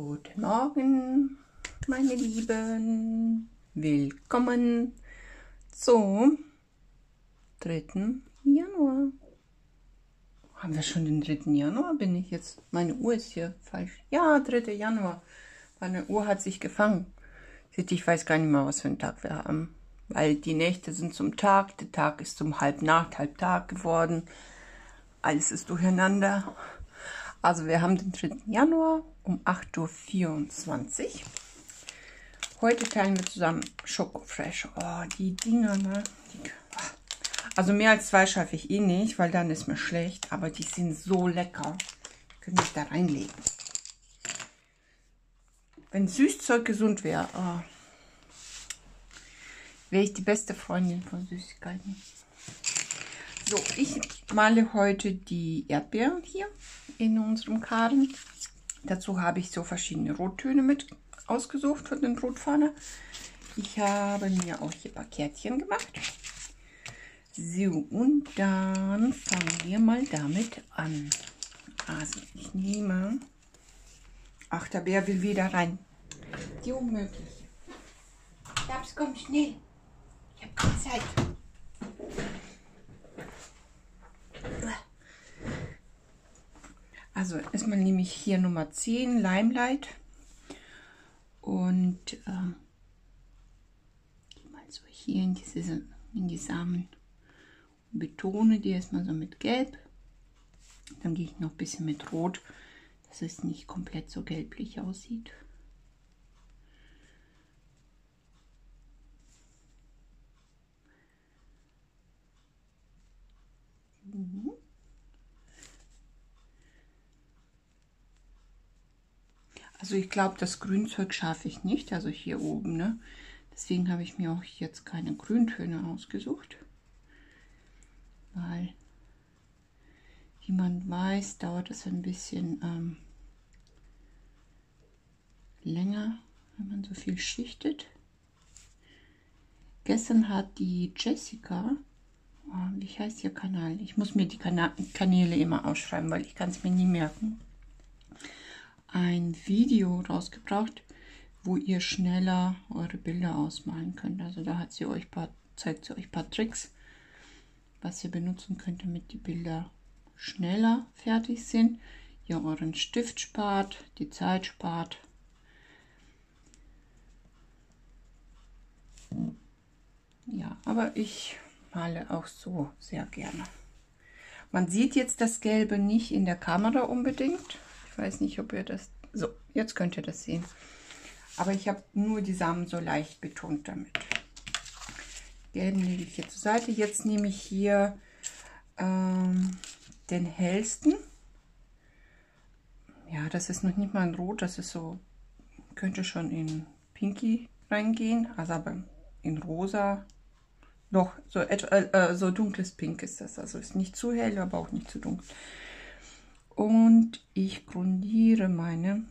Guten Morgen, meine Lieben. Willkommen zum 3. Januar. Haben wir schon den 3. Januar? Bin ich jetzt? Meine Uhr ist hier falsch. Ja, 3. Januar. Meine Uhr hat sich gefangen. Ich weiß gar nicht mehr, was für einen Tag wir haben. Weil die Nächte sind zum Tag, der Tag ist zum Halbnacht, Halbtag geworden. Alles ist durcheinander. Also wir haben den 3. Januar um 8:24 Uhr. Heute teilen wir zusammen Schokofresh. Oh, die Dinger, ne? Also mehr als zwei schaffe ich eh nicht, weil dann ist mir schlecht. Aber die sind so lecker. Können mich da reinlegen. Wenn Süßzeug gesund wäre, oh, wäre ich die beste Freundin von Süßigkeiten. So, ich male heute die Erdbeeren hier in unserem Karten. Dazu habe ich so verschiedene Rottöne mit ausgesucht von den Brutfuner. Ich habe mir auch hier ein paar Kärtchen gemacht. So, und dann fangen wir mal damit an. Also, ich nehme... Ach, der Bär will wieder rein. Die Unmögliche. Schabs, komm schnell. Ich habe keine Zeit. Also erstmal nehme ich hier Nummer 10, Limelight. Und gehe mal so hier in die Samen. Und betone die erstmal so mit Gelb. Dann gehe ich noch ein bisschen mit Rot, dass es nicht komplett so gelblich aussieht. Also ich glaube, das Grünzeug schaffe ich nicht, also hier oben, ne? Deswegen habe ich mir auch jetzt keine Grüntöne ausgesucht, weil, wie man weiß, dauert es ein bisschen länger, wenn man so viel schichtet. Gestern hat die Jessica, oh, wie heißt ihr Kanal? Ich muss mir die Kanäle immer ausschreiben, weil ich kann es mir nie merken. Ein Video rausgebracht, wo ihr schneller eure Bilder ausmalen könnt. Also da hat sie euch zeigt sie euch ein paar Tricks, was ihr benutzen könnt, damit die Bilder schneller fertig sind, ihr euren Stift spart, die Zeit spart. Ja, aber ich male auch so sehr gerne. Man sieht jetzt das Gelbe nicht in der Kamera unbedingt. Ich weiß nicht, ob ihr das... So, jetzt könnt ihr das sehen. Aber ich habe nur die Samen so leicht betont damit. Gelben lege ich hier zur Seite. Jetzt nehme ich hier den hellsten. Ja, das ist noch nicht mal ein Rot, das ist so, könnte schon in Pinky reingehen, also aber in Rosa. Doch, so dunkles Pink ist das, also ist nicht zu hell, aber auch nicht zu dunkel. Und ich grundiere meine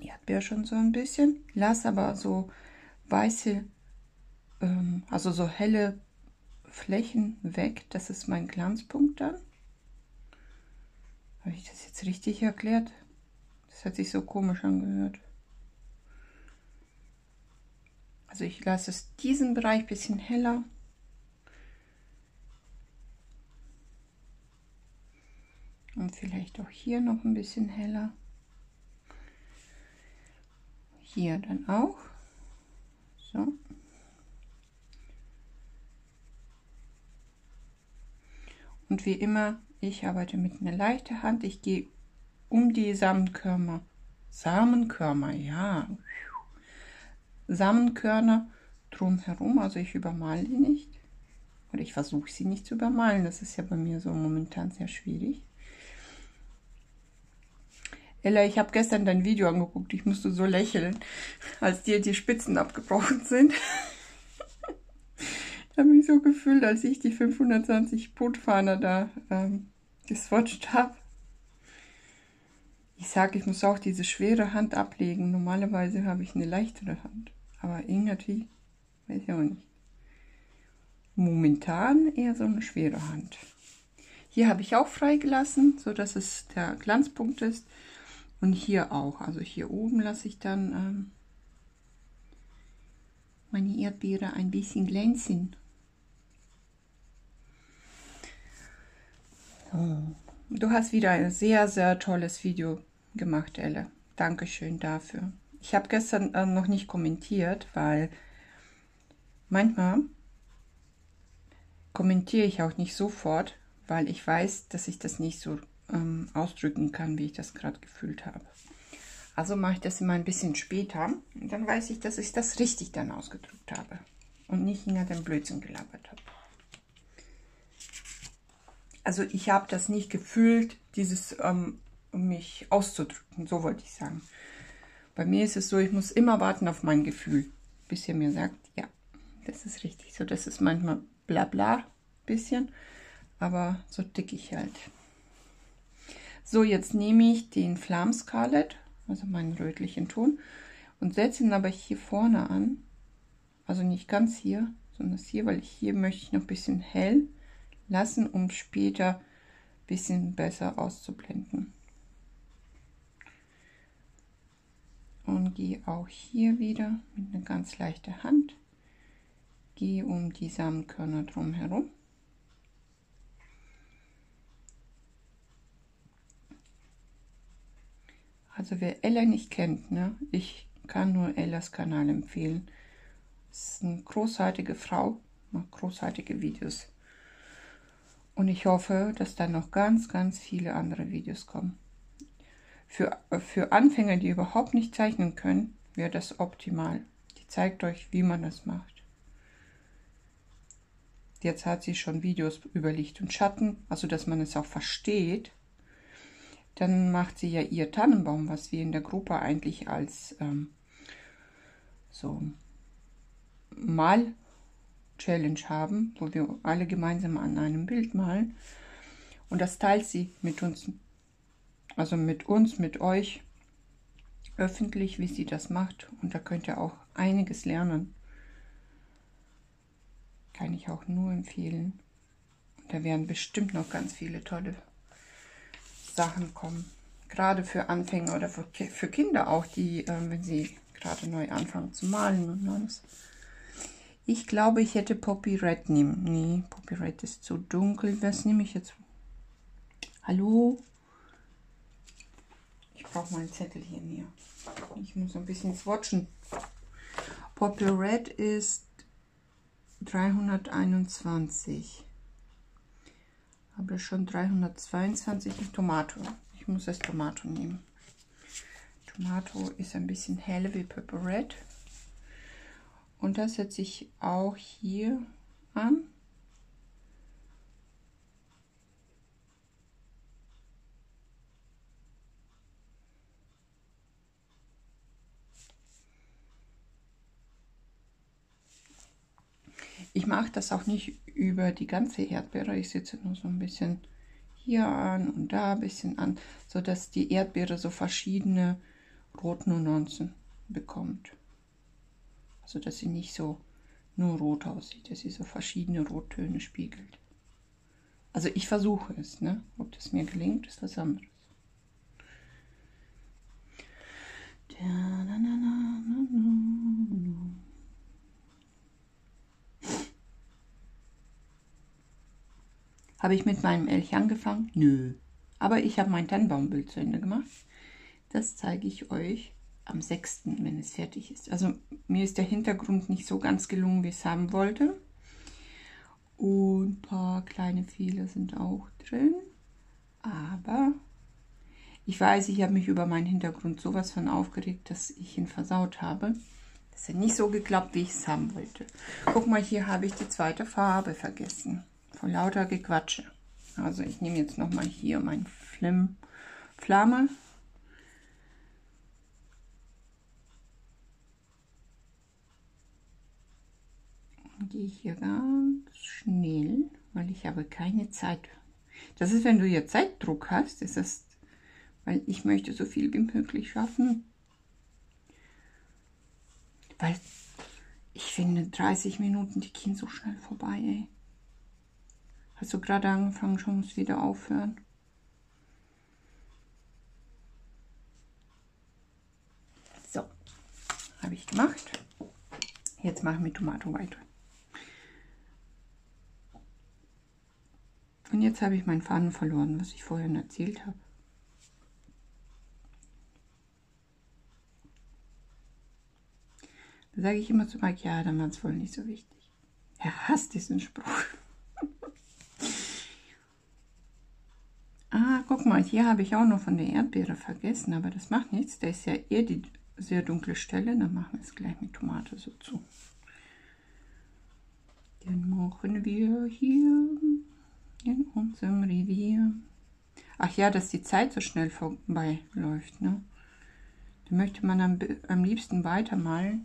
Erdbeer schon so ein bisschen, lasse aber so weiße, also so helle Flächen weg, das ist mein Glanzpunkt dann. Habe ich das jetzt richtig erklärt? Das hat sich so komisch angehört. Also ich lasse es diesen Bereich ein bisschen heller. Und vielleicht auch hier noch ein bisschen heller. Hier dann auch. So. Und wie immer, ich arbeite mit einer leichten Hand. Ich gehe um die Samenkörner drumherum. Also ich übermale die nicht. Oder ich versuche sie nicht zu übermalen. Das ist ja bei mir so momentan sehr schwierig. Ella, ich habe gestern dein Video angeguckt. Ich musste so lächeln, als dir die Spitzen abgebrochen sind. Ich habe mich so gefühlt, als ich die 520 Brutfuner da geswatcht habe. Ich sage, ich muss auch diese schwere Hand ablegen. Normalerweise habe ich eine leichtere Hand. Aber irgendwie, weiß ich auch nicht. Momentan eher so eine schwere Hand. Hier habe ich auch freigelassen, sodass es der Glanzpunkt ist. Und hier auch. Also hier oben lasse ich dann meine Erdbeere ein bisschen glänzen. So. Du hast wieder ein sehr, sehr tolles Video gemacht, Elle. Dankeschön dafür. Ich habe gestern noch nicht kommentiert, weil manchmal kommentiere ich auch nicht sofort, weil ich weiß, dass ich das nicht so ausdrücken kann, wie ich das gerade gefühlt habe. Also mache ich das immer ein bisschen später. Und dann weiß ich, dass ich das richtig dann ausgedrückt habe und nicht hinter dem Blödsinn gelabert habe. Also ich habe das nicht gefühlt, dieses mich auszudrücken, so wollte ich sagen. Bei mir ist es so, ich muss immer warten auf mein Gefühl, bis ihr mir sagt, ja, das ist richtig so. Das ist manchmal bla bla bisschen, aber so tick ich halt. So, jetzt nehme ich den Flam Scarlet, also meinen rötlichen Ton, und setze ihn aber hier vorne an. Also nicht ganz hier, sondern hier, weil hier möchte ich noch ein bisschen hell lassen, um später ein bisschen besser auszublenden. Und gehe auch hier wieder mit einer ganz leichten Hand, gehe um die Samenkörner drum herum. Also wer Ella nicht kennt, ne? Ich kann nur Ellas Kanal empfehlen. Es ist eine großartige Frau, macht großartige Videos. Und ich hoffe, dass dann noch ganz, ganz viele andere Videos kommen. Für Anfänger, die überhaupt nicht zeichnen können, wäre das optimal. Die zeigt euch, wie man das macht. Jetzt hat sie schon Videos über Licht und Schatten, also dass man es auch versteht. Dann macht sie ja ihr Tannenbaum, was wir in der Gruppe eigentlich als so mal Challenge haben, wo wir alle gemeinsam an einem Bild malen, und das teilt sie mit uns, also mit euch öffentlich, wie sie das macht, und da könnt ihr auch einiges lernen. Kann ich auch nur empfehlen. Und da werden bestimmt noch ganz viele tolle Sachen kommen, gerade für Anfänger oder für Kinder auch, die, wenn sie gerade neu anfangen zu malen und alles. Ich glaube, ich hätte Poppy Red nehmen. Nee, Poppy Red ist zu dunkel. Was nehme ich jetzt? Hallo? Ich brauche meinen Zettel hier mehr. Ich muss ein bisschen swatchen. Poppy Red ist 321. Habe schon 322 in Tomato. Ich muss das Tomato nehmen. Tomato ist ein bisschen heller wie Poppy Red. Und das setze ich auch hier an. Ich mache das auch nicht über die ganze Erdbeere. Ich setze nur so ein bisschen hier an und da ein bisschen an, sodass die Erdbeere so verschiedene Rotnuancen bekommt. Also dass sie nicht so nur rot aussieht, dass sie so verschiedene Rottöne spiegelt. Also ich versuche es, ne? Ob das mir gelingt, ist was anderes. Habe ich mit meinem Elch angefangen? Nö. Aber ich habe mein Tannenbaumbild zu Ende gemacht. Das zeige ich euch am 6., wenn es fertig ist. Also mir ist der Hintergrund nicht so ganz gelungen, wie ich es haben wollte. Und ein paar kleine Fehler sind auch drin. Aber ich weiß, ich habe mich über meinen Hintergrund sowas von aufgeregt, dass ich ihn versaut habe. Das hat nicht so geklappt, wie ich es haben wollte. Guck mal, hier habe ich die zweite Farbe vergessen. Vor lauter Gequatsche. Also ich nehme jetzt nochmal hier mein Flamme. Gehe ich hier ganz schnell, weil ich habe keine Zeit. Das ist, wenn du hier Zeitdruck hast, ist das, weil ich möchte so viel wie möglich schaffen. Weil ich finde 30 Minuten, die gehen so schnell vorbei, ey. Hast du gerade angefangen, schon musst wieder aufhören. So, habe ich gemacht. Jetzt machen wir Tomato weiter. Und jetzt habe ich meinen Faden verloren, was ich vorhin erzählt habe. Da sage ich immer zu Mike, ja, dann war es wohl nicht so wichtig. Er hasst diesen Spruch. Ah, guck mal, hier habe ich auch noch von der Erdbeere vergessen, aber das macht nichts. Da ist ja eher die sehr dunkle Stelle, dann machen wir es gleich mit Tomate so zu. Dann machen wir hier in unserem Revier. Ach ja, dass die Zeit so schnell vorbei läuft, ne? Da möchte man am liebsten weitermalen.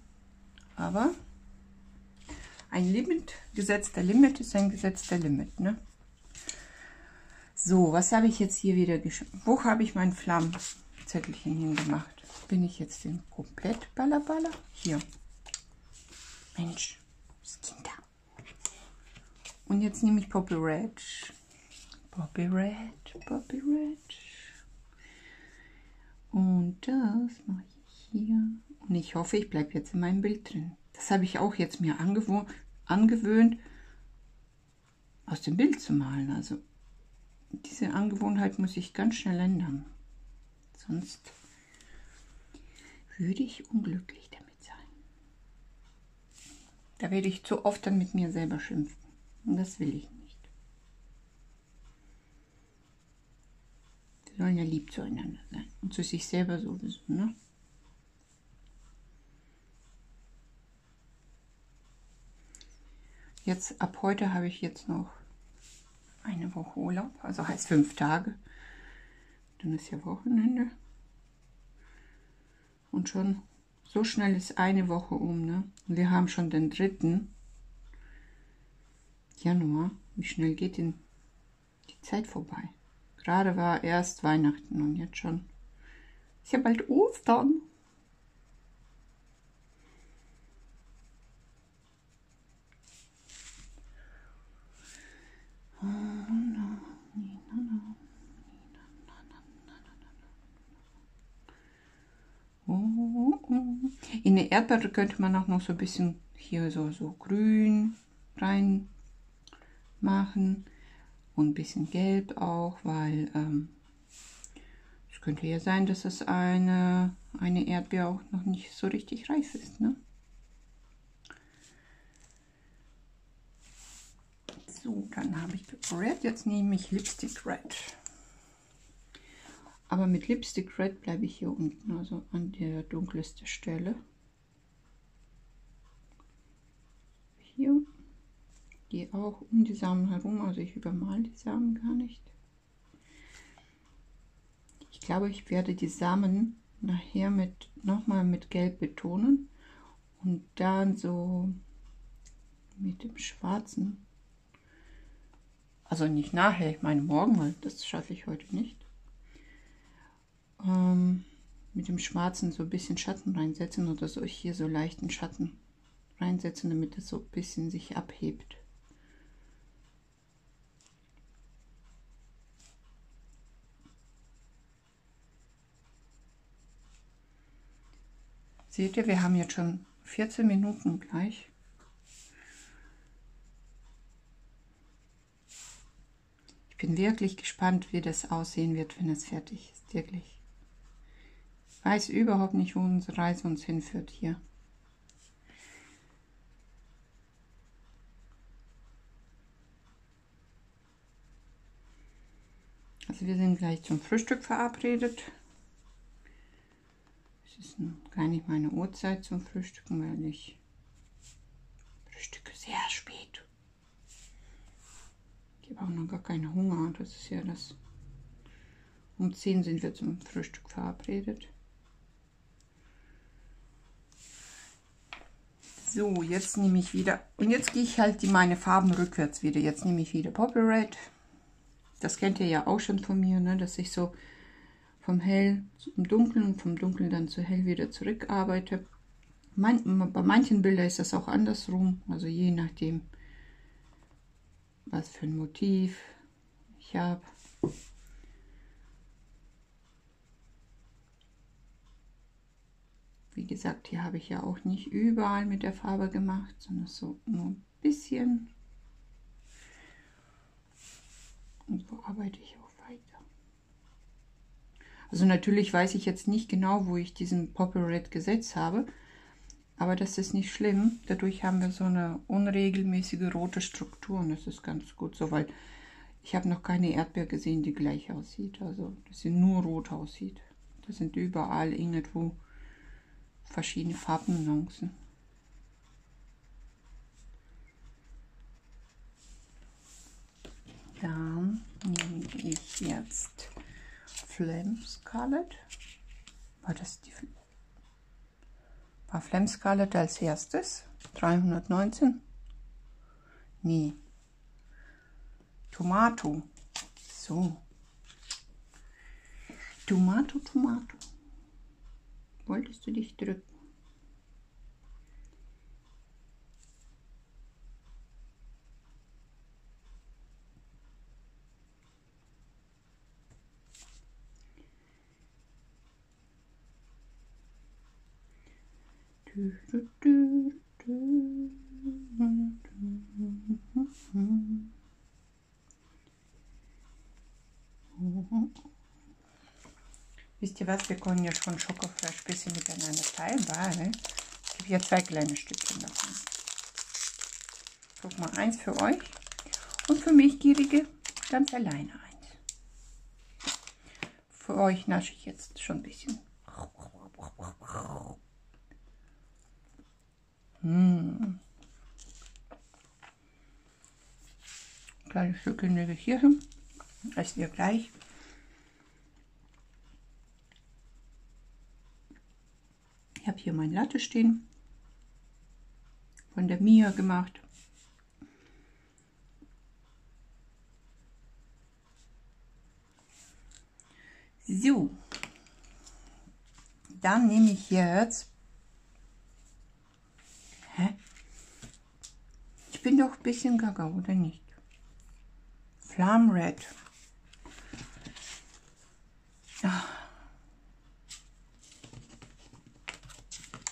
Aber ein Limit, gesetzter Limit ist ein gesetzter Limit, ne? So, was habe ich jetzt hier wieder geschrieben? Wo habe ich mein Flammenzettelchen hingemacht? Bin ich jetzt den komplett Ballerballer? Hier. Mensch, das Kind da. Und jetzt nehme ich Poppy Red. Poppy Red, Poppy Red. Und das mache ich hier. Und ich hoffe, ich bleibe jetzt in meinem Bild drin. Das habe ich auch jetzt mir angewöhnt, aus dem Bild zu malen. Also diese Angewohnheit muss ich ganz schnell ändern. Sonst würde ich unglücklich damit sein. Da werde ich zu oft dann mit mir selber schimpfen. Und das will ich nicht. Wir sollen ja lieb zueinander sein. Und zu sich selber sowieso, ne? Jetzt, ab heute habe ich jetzt noch eine Woche Urlaub, also heißt 5 Tage. Dann ist ja Wochenende. Und schon so schnell ist eine Woche um, ne? Und wir haben schon den 3. Januar. Wie schnell geht denn die Zeit vorbei? Gerade war erst Weihnachten und jetzt schon. Ist ja bald Ostern. In der Erdbeere könnte man auch noch so ein bisschen hier so grün rein machen und ein bisschen gelb auch, weil es könnte ja sein, dass es eine Erdbeere auch noch nicht so richtig reif ist, ne? So, dann habe ich Red, jetzt nehme ich Lipstick Red. Aber mit Lipstick Red bleibe ich hier unten, also an der dunkelsten Stelle. Hier. Gehe auch um die Samen herum, also ich übermale die Samen gar nicht. Ich glaube, ich werde die Samen nachher nochmal mit Gelb betonen und dann so mit dem Schwarzen. Also nicht nachher, ich meine morgen, weil das schaffe ich heute nicht. Mit dem Schwarzen so ein bisschen Schatten reinsetzen oder so hier so leichten Schatten reinsetzen, damit es so ein bisschen sich abhebt. Seht ihr, wir haben jetzt schon 14 Minuten gleich. Ich bin wirklich gespannt, wie das aussehen wird, wenn es fertig ist. Wirklich. Ich weiß überhaupt nicht, wo unsere Reise uns hinführt hier. Also wir sind gleich zum Frühstück verabredet. Es ist gar nicht meine Uhrzeit zum Frühstücken, weil ich frühstücke sehr spät. Ich habe auch noch gar keinen Hunger, das ist ja das. Um 10 sind wir zum Frühstück verabredet. So, jetzt nehme ich wieder, und jetzt gehe ich halt meine Farben rückwärts wieder. Jetzt nehme ich wieder Poppy Red. Das kennt ihr ja auch schon von mir, ne? Dass ich so vom Hell zum Dunkeln und vom Dunkeln dann zu Hell wieder zurück arbeite. Bei manchen Bildern ist das auch andersrum, also je nachdem, was für ein Motiv ich habe. Wie gesagt, hier habe ich ja auch nicht überall mit der Farbe gemacht, sondern so nur ein bisschen. Und so arbeite ich auch weiter. Also natürlich weiß ich jetzt nicht genau, wo ich diesen Popple Red gesetzt habe, aber das ist nicht schlimm. Dadurch haben wir so eine unregelmäßige rote Struktur und das ist ganz gut so, weil ich habe noch keine Erdbeere gesehen, die gleich aussieht, also dass sie nur rot aussieht. Da sind überall irgendwo verschiedene Farbennuancen. Dann nehme ich jetzt Flame Scarlet. War Flame Scarlet als erstes? 319? Nee. Tomato. So. Tomato, Tomato. Wolltest du dich drücken? Wisst ihr was, wir können ja schon Schokofleisch ein bisschen miteinander teilen, weil es gibt ja zwei kleine Stückchen davon. Guck mal, eins für euch und für mich, Gierige, ganz alleine eins. Für euch nasche ich jetzt schon ein bisschen. Mmh. Kleine Stückchen lege ich hier hin, essen wir gleich. Ich habe hier mein Latte stehen, von der Mia gemacht. So, dann nehme ich jetzt, ich bin doch ein bisschen gaga, oder nicht? Flame Red. Ach.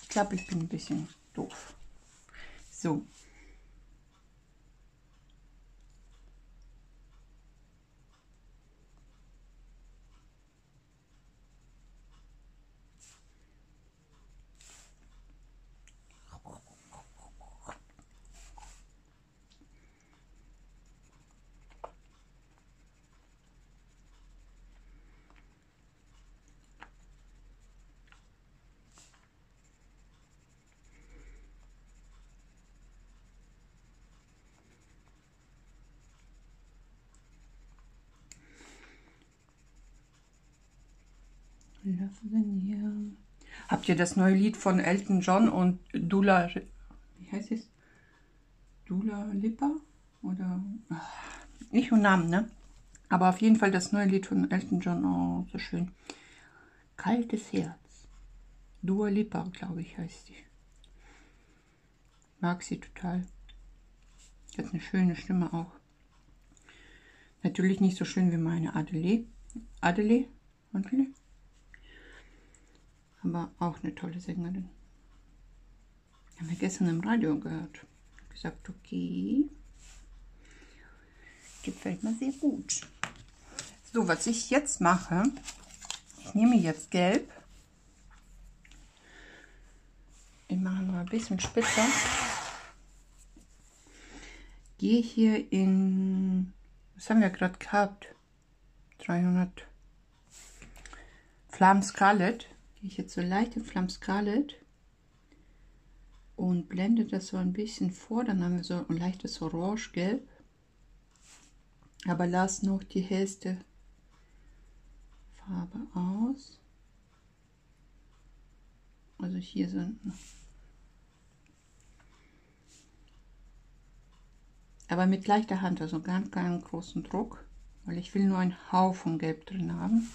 Ich glaube, ich bin ein bisschen doof. So. Habt ihr das neue Lied von Elton John und Dula, wie heißt es? Dua Lipa? Oder nicht nur Namen, ne? Aber auf jeden Fall das neue Lied von Elton John, oh, so schön. Kaltes Herz. Dua Lipa, glaube ich, heißt sie. Mag sie total. Hat eine schöne Stimme auch. Natürlich nicht so schön wie meine Adele. Adele? Aber auch eine tolle Sängerin. Haben wir gestern im Radio gehört. Gesagt, okay. Gefällt mir sehr gut. So, was ich jetzt mache, ich nehme jetzt Gelb. Ich mache noch ein bisschen spitzer. Gehe hier in, was haben wir gerade gehabt? 300 Flame Scarlet. Ich jetzt so leicht in Flame Scarlet und blende das so ein bisschen vor, dann haben wir so ein leichtes Orange-Gelb, aber lass noch die hellste Farbe aus, also hier sind, aber mit leichter Hand, also gar keinen großen Druck, weil ich will nur einen Hauch von Gelb drin haben.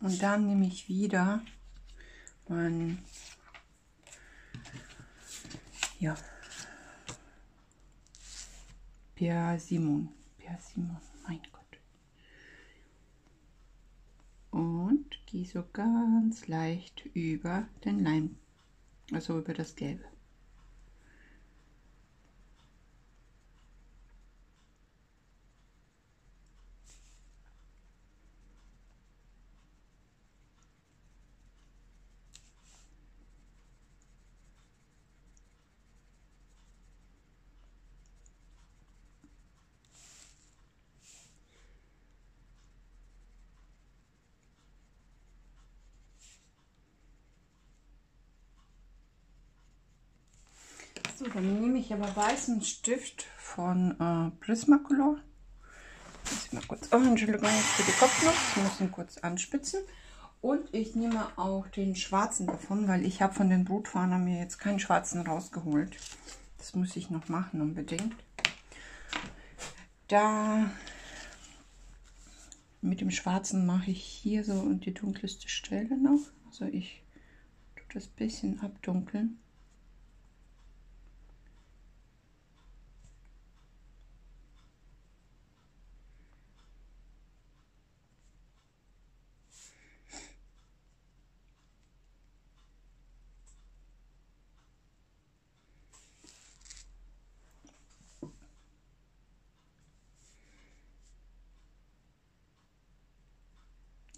Und dann nehme ich wieder mein, ja, Pia Simon, mein Gott. Und gehe so ganz leicht über den Leim, also über das Gelbe. So, dann nehme ich aber weißen Stift von Prismacolor. Ich muss mal kurz, oh, Entschuldigung für die Kopfnuss, ich muss ihn kurz anspitzen. Und ich nehme auch den schwarzen davon, weil ich habe von den Brutfuner mir jetzt keinen schwarzen rausgeholt. Das muss ich noch machen unbedingt. Da mit dem schwarzen mache ich hier so und die dunkelste Stelle noch. Also ich tue das bisschen abdunkeln.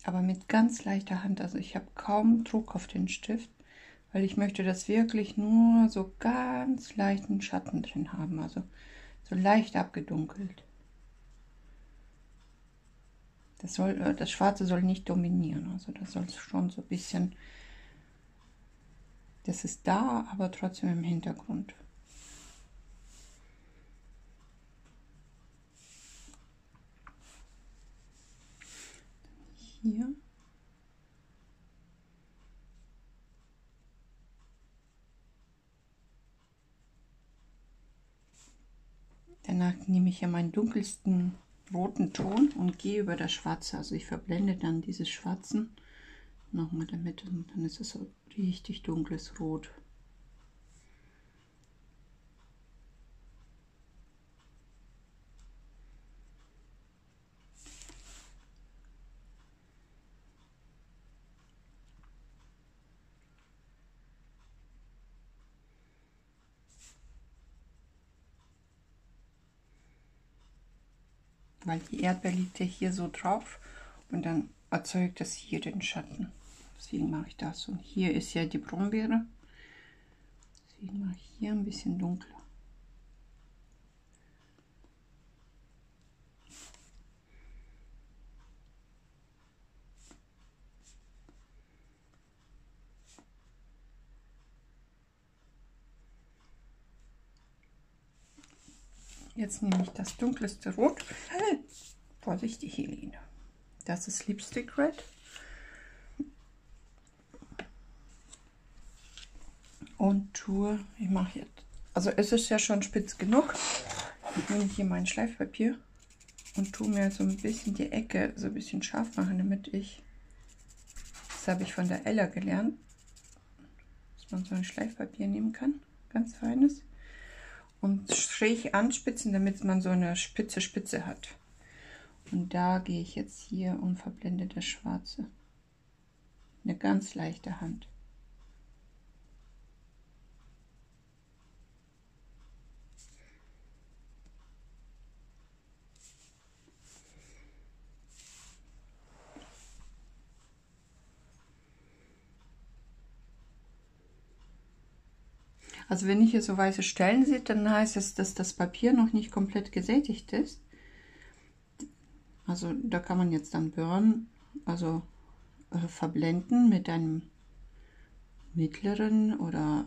Aber mit ganz leichter Hand, also ich habe kaum Druck auf den Stift, weil ich möchte das wirklich nur so ganz leichten Schatten drin haben, also so leicht abgedunkelt. Das Schwarze soll nicht dominieren, also das soll schon so ein bisschen, das ist da, aber trotzdem im Hintergrund. Hier. Danach nehme ich ja meinen dunkelsten roten Ton und gehe über das Schwarze. Also ich verblende dann dieses Schwarzen nochmal damit und dann ist es so richtig dunkles Rot. Weil die Erdbeer liegt ja hier so drauf und dann erzeugt das hier den Schatten. Deswegen mache ich das. Und hier ist ja die Brombeere. Deswegen mache ich hier ein bisschen dunkler. Jetzt nehme ich das dunkelste Rot. Vorsichtig, Helene. Das ist Lipstick Red. Und tue, ich mache jetzt, also es ist ja schon spitz genug. Ich nehme hier mein Schleifpapier und tue mir so ein bisschen die Ecke so ein bisschen scharf machen, damit ich, das habe ich von der Ella gelernt, dass man so ein Schleifpapier nehmen kann, ganz feines. Und schräg anspitzen, damit man so eine spitze Spitze hat. Und da gehe ich jetzt hier und verblende das Schwarze. Eine ganz leichte Hand. Also wenn ich hier so weiße Stellen sehe, dann heißt es, dass das Papier noch nicht komplett gesättigt ist. Also da kann man jetzt dann burnen, also verblenden mit einem mittleren oder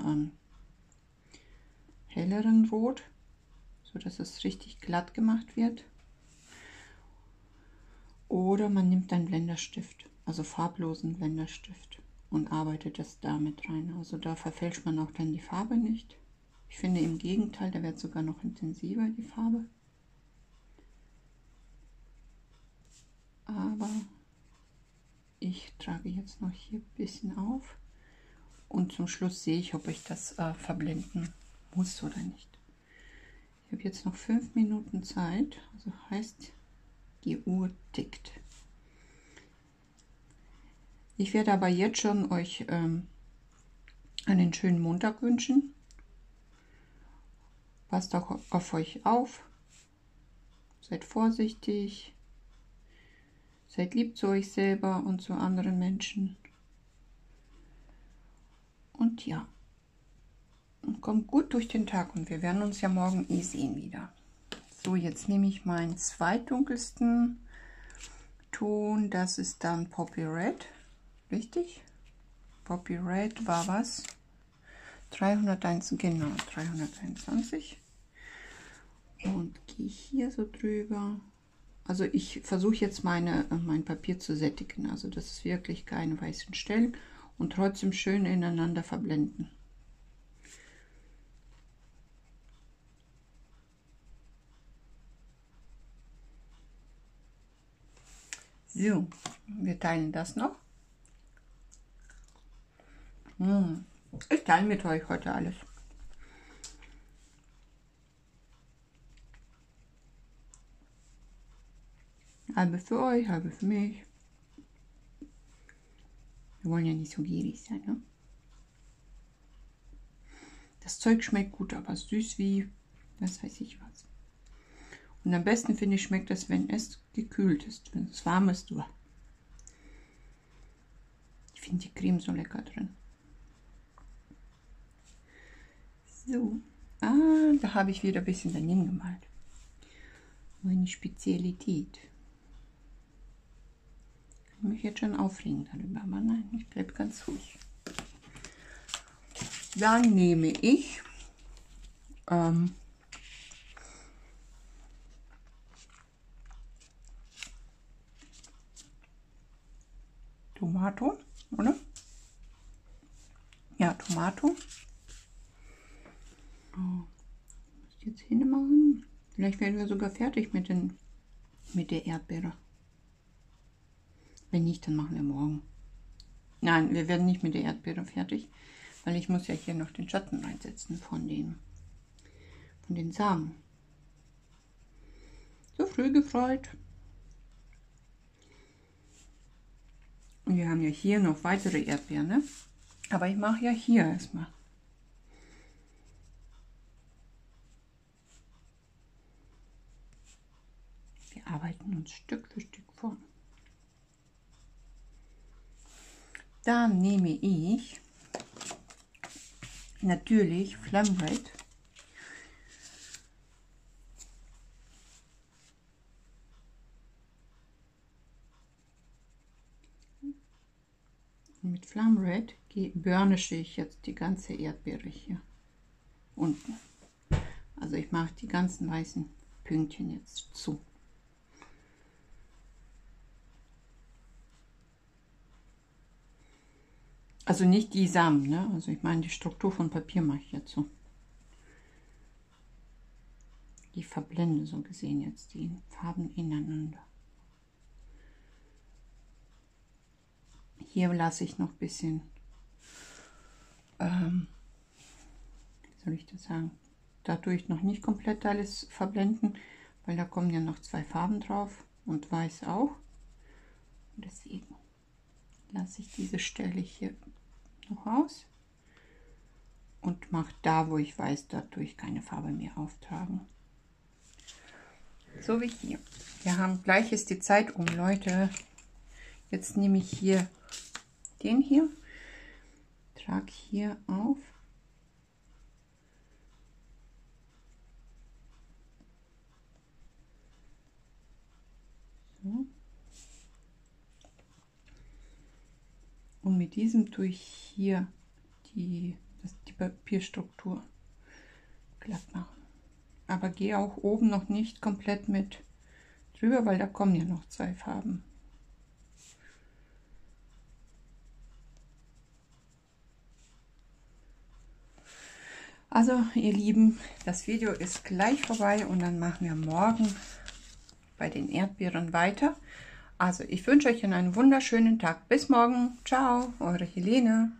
helleren Rot, so dass es richtig glatt gemacht wird. Oder man nimmt einen Blenderstift, also farblosen Blenderstift. Und arbeitet das damit rein. Also da verfälscht man auch dann die Farbe nicht. Ich finde im Gegenteil, da wird sogar noch intensiver die Farbe. Aber ich Ich trage jetzt noch hier ein bisschen auf und zum Schluss sehe ich, ob ich das verblenden muss oder nicht. Ich habe jetzt noch 5 Minuten Zeit, also heißt, die Uhr tickt. Ich werde aber jetzt schon euch einen schönen Montag wünschen. Passt auch auf euch auf. Seid vorsichtig. Seid lieb zu euch selber und zu anderen Menschen. Und ja, kommt gut durch den Tag und wir werden uns ja morgen eh sehen wieder. So, jetzt nehme ich meinen zweitdunkelsten Ton. Das ist dann Poppy Red. Richtig? Poppy Red war was? 301, genau, 321. Und gehe hier so drüber. Also ich versuche jetzt mein Papier zu sättigen, also dass es wirklich keine weißen Stellen und trotzdem schön ineinander verblenden. So, wir teilen das noch. Ich teile mit euch heute alles. Halbe für euch, halbe für mich. Wir wollen ja nicht so gierig sein, ne? Das Zeug schmeckt gut, aber süß wie, das weiß ich was. Und am besten, finde ich, schmeckt das, wenn es gekühlt ist, wenn es warm ist. Ich finde die Creme so lecker drin. So, da habe ich wieder ein bisschen daneben gemalt. Meine Spezialität. Ich mich jetzt schon aufregen darüber, aber nein, ich bleibe ganz ruhig. Dann nehme ich Tomato, oder? Ja, Tomato. Muss ich jetzt hinmachen? Vielleicht werden wir sogar fertig mit der Erdbeere. Wenn nicht, dann machen wir morgen. Nein, wir werden nicht mit der Erdbeere fertig, weil ich muss ja hier noch den Schatten reinsetzen von den Samen. So früh gefreut. Und wir haben ja hier noch weitere Erdbeeren, ne? Aber ich mache ja hier erstmal. Wir arbeiten uns Stück für Stück vor. Dann nehme ich natürlich Flame Red. Mit Flame Red burnische ich jetzt die ganze Erdbeere hier unten. Also ich mache die ganzen weißen Pünktchen jetzt zu. Also nicht die Samen, ne? Also ich meine, die Struktur von Papier mache ich jetzt so. Die verblende so gesehen jetzt die Farben ineinander. Hier lasse ich noch ein bisschen, wie soll ich das sagen? Da tue ich noch nicht komplett alles verblenden, weil da kommen ja noch 2 Farben drauf und weiß auch. Und deswegen lasse ich diese Stelle hier noch aus und mache da, wo ich weiß, dadurch keine Farbe mehr auftragen. So wie hier. Wir haben gleich ist die Zeit um, Leute. Jetzt nehme ich hier den hier, trage hier auf. So. Und mit diesem tue ich hier die Papierstruktur glatt machen. Aber gehe auch oben noch nicht komplett mit drüber, weil da kommen ja noch 2 Farben. Also ihr Lieben, das Video ist gleich vorbei und dann machen wir morgen bei den Erdbeeren weiter. Also ich wünsche euch einen wunderschönen Tag. Bis morgen. Ciao, eure Helene.